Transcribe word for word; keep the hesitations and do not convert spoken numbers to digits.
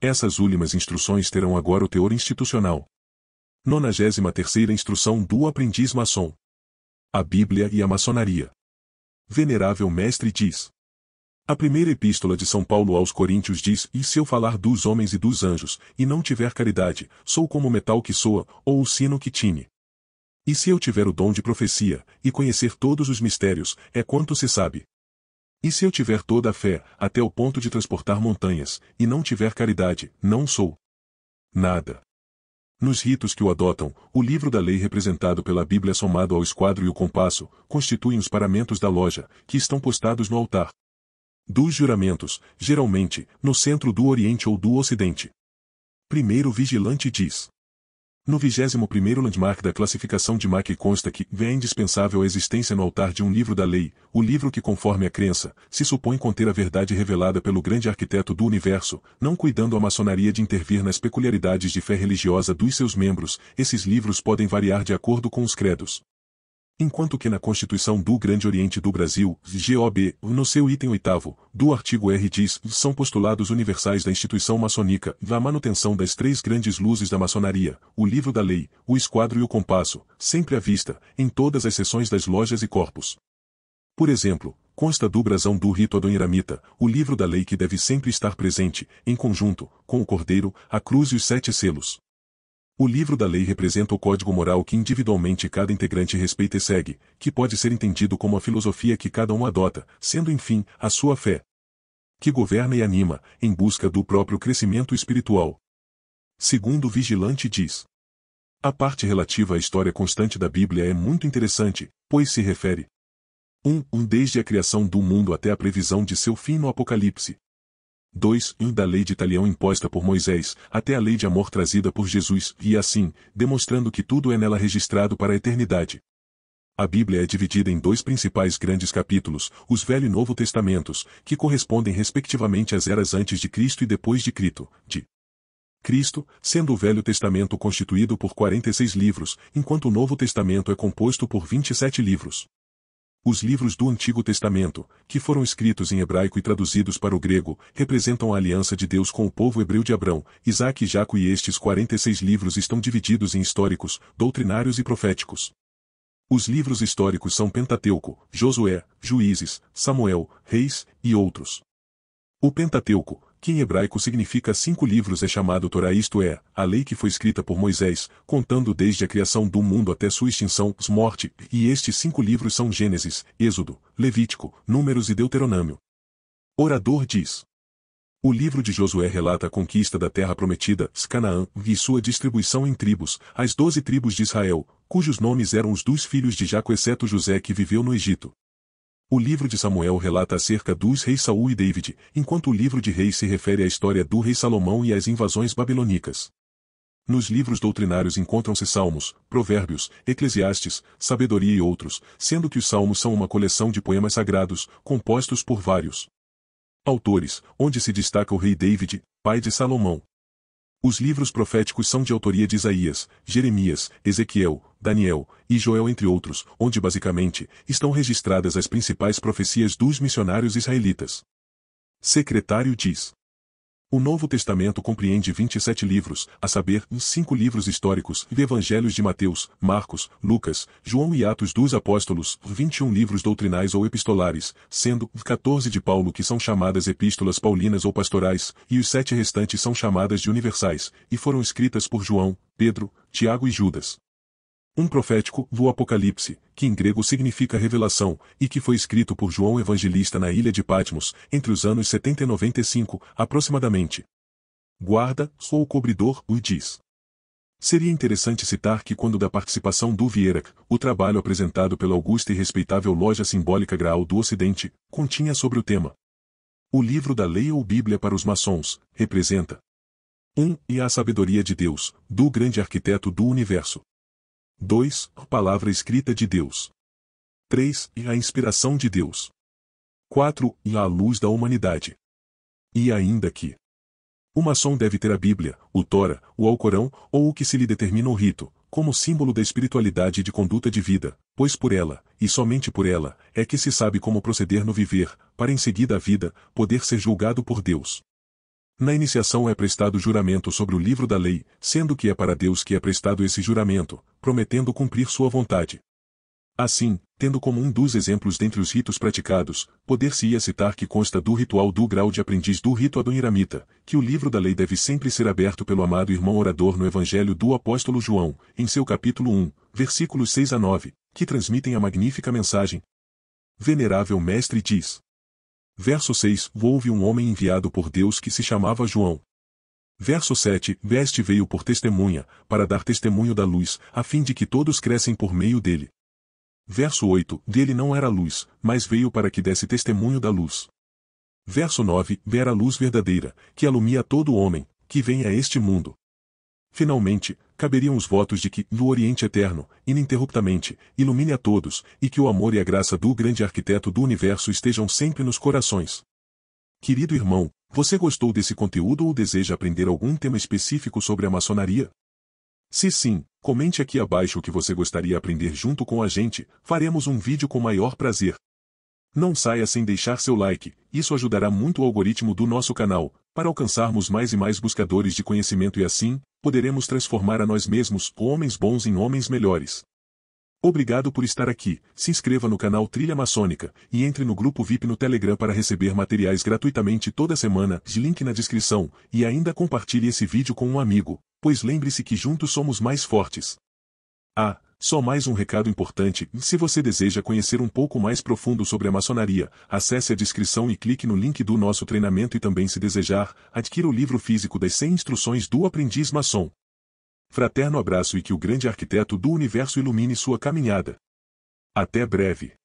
Essas últimas instruções terão agora o teor institucional. nonagésima terceira Instrução do Aprendiz Maçom. A Bíblia e a Maçonaria. Venerável Mestre diz. A primeira epístola de São Paulo aos Coríntios diz: E se eu falar dos homens e dos anjos, e não tiver caridade, sou como o metal que soa, ou o sino que tine. E se eu tiver o dom de profecia, e conhecer todos os mistérios, é quanto se sabe. E se eu tiver toda a fé, até o ponto de transportar montanhas, e não tiver caridade, não sou nada. Nos ritos que o adotam, o livro da lei representado pela Bíblia somado ao esquadro e o compasso, constituem os paramentos da loja, que estão postados no altar dos juramentos, geralmente, no centro do Oriente ou do Ocidente. Primeiro vigilante diz. No vigésimo primeiro landmark da classificação de Mackey consta que é indispensável a existência no altar de um livro da lei, o livro que, conforme a crença, se supõe conter a verdade revelada pelo grande arquiteto do universo, não cuidando a maçonaria de intervir nas peculiaridades de fé religiosa dos seus membros, esses livros podem variar de acordo com os credos. Enquanto que na Constituição do Grande Oriente do Brasil, G O B, no seu item oitavo, do artigo R diz, são postulados universais da instituição maçônica, a manutenção das três grandes luzes da maçonaria, o livro da lei, o esquadro e o compasso, sempre à vista, em todas as seções das lojas e corpos. Por exemplo, consta do brasão do rito Adoniramita, o livro da lei que deve sempre estar presente, em conjunto, com o cordeiro, a cruz e os sete selos. O livro da lei representa o código moral que individualmente cada integrante respeita e segue, que pode ser entendido como a filosofia que cada um adota, sendo enfim, a sua fé, que governa e anima, em busca do próprio crescimento espiritual. Segundo vigilante diz. A parte relativa à história constante da Bíblia é muito interessante, pois se refere um. um desde a criação do mundo até a previsão de seu fim no Apocalipse. dois. um da lei de Talião imposta por Moisés, até a lei de amor trazida por Jesus, e assim, demonstrando que tudo é nela registrado para a eternidade. A Bíblia é dividida em dois principais grandes capítulos, os Velho e Novo Testamentos, que correspondem respectivamente às eras antes de Cristo e depois de Cristo, de Cristo, sendo o Velho Testamento constituído por quarenta e seis livros, enquanto o Novo Testamento é composto por vinte e sete livros. Os livros do Antigo Testamento, que foram escritos em hebraico e traduzidos para o grego, representam a aliança de Deus com o povo hebreu de Abrão, Isaac e Jacó, e estes quarenta e seis livros estão divididos em históricos, doutrinários e proféticos. Os livros históricos são Pentateuco, Josué, Juízes, Samuel, Reis, e outros. O Pentateuco, que em hebraico significa cinco livros, é chamado Torá, isto é, a lei que foi escrita por Moisés, contando desde a criação do mundo até sua extinção, morte, e estes cinco livros são Gênesis, Êxodo, Levítico, Números e Deuteronômio. Orador diz. O livro de Josué relata a conquista da terra prometida, Canaã, e sua distribuição em tribos, as doze tribos de Israel, cujos nomes eram os dos filhos de Jacó exceto José, que viveu no Egito. O livro de Samuel relata acerca dos reis Saul e David, enquanto o livro de Reis se refere à história do rei Salomão e às invasões babilônicas. Nos livros doutrinários encontram-se Salmos, Provérbios, Eclesiastes, Sabedoria e outros, sendo que os Salmos são uma coleção de poemas sagrados, compostos por vários autores, onde se destaca o rei David, pai de Salomão. Os livros proféticos são de autoria de Isaías, Jeremias, Ezequiel, Daniel e Joel, entre outros, onde basicamente estão registradas as principais profecias dos missionários israelitas. Secretário diz. O Novo Testamento compreende vinte e sete livros, a saber, cinco livros históricos, de evangelhos de Mateus, Marcos, Lucas, João e Atos dos Apóstolos, vinte e um livros doutrinais ou epistolares, sendo quatorze de Paulo, que são chamadas epístolas paulinas ou pastorais, e os sete restantes são chamadas de universais, e foram escritas por João, Pedro, Tiago e Judas. Um profético, do Apocalipse, que em grego significa revelação, e que foi escrito por João Evangelista na ilha de Patmos, entre os anos setenta e noventa e cinco, aproximadamente. Guarda, ou cobridor, o diz. Seria interessante citar que quando da participação do Vierak, o trabalho apresentado pela augusta e respeitável loja simbólica Graal do Ocidente, continha sobre o tema. O livro da lei ou Bíblia para os maçons, representa um. E a sabedoria de Deus, do grande arquiteto do universo. dois. A palavra escrita de Deus. três. E a inspiração de Deus. quatro. E a luz da humanidade. E ainda que o maçom deve ter a Bíblia, o Torá, o Alcorão, ou o que se lhe determina o rito, como símbolo da espiritualidade e de conduta de vida, pois por ela, e somente por ela, é que se sabe como proceder no viver, para em seguida a vida, poder ser julgado por Deus. Na iniciação é prestado juramento sobre o livro da lei, sendo que é para Deus que é prestado esse juramento, prometendo cumprir sua vontade. Assim, tendo como um dos exemplos dentre os ritos praticados, poder-se-ia citar que consta do ritual do grau de aprendiz do rito Adoniramita, que o livro da lei deve sempre ser aberto pelo amado irmão orador no Evangelho do Apóstolo João, em seu capítulo um, versículos seis a nove, que transmitem a magnífica mensagem. Venerável Mestre diz. Verso seis. Houve um homem enviado por Deus que se chamava João. Verso sete. Este veio por testemunha, para dar testemunho da luz, a fim de que todos crescem por meio dele. Verso oito. Dele não era luz, mas veio para que desse testemunho da luz. Verso nove. Era a luz verdadeira, que alumia todo homem, que vem a este mundo. Finalmente, caberiam os votos de que, do Oriente Eterno, ininterruptamente, ilumine a todos, e que o amor e a graça do grande arquiteto do universo estejam sempre nos corações. Querido irmão, você gostou desse conteúdo ou deseja aprender algum tema específico sobre a maçonaria? Se sim, comente aqui abaixo o que você gostaria de aprender junto com a gente, faremos um vídeo com maior prazer. Não saia sem deixar seu like, isso ajudará muito o algoritmo do nosso canal, para alcançarmos mais e mais buscadores de conhecimento e assim, poderemos transformar a nós mesmos, homens bons em homens melhores. Obrigado por estar aqui, se inscreva no canal Trilha Maçônica, e entre no grupo V I P no Telegram para receber materiais gratuitamente toda semana, link na descrição, e ainda compartilhe esse vídeo com um amigo. Pois lembre-se que juntos somos mais fortes. Ah, só mais um recado importante, se você deseja conhecer um pouco mais profundo sobre a maçonaria, acesse a descrição e clique no link do nosso treinamento e também se desejar, adquira o livro físico das cem instruções do aprendiz maçom. Fraterno abraço e que o grande arquiteto do universo ilumine sua caminhada. Até breve.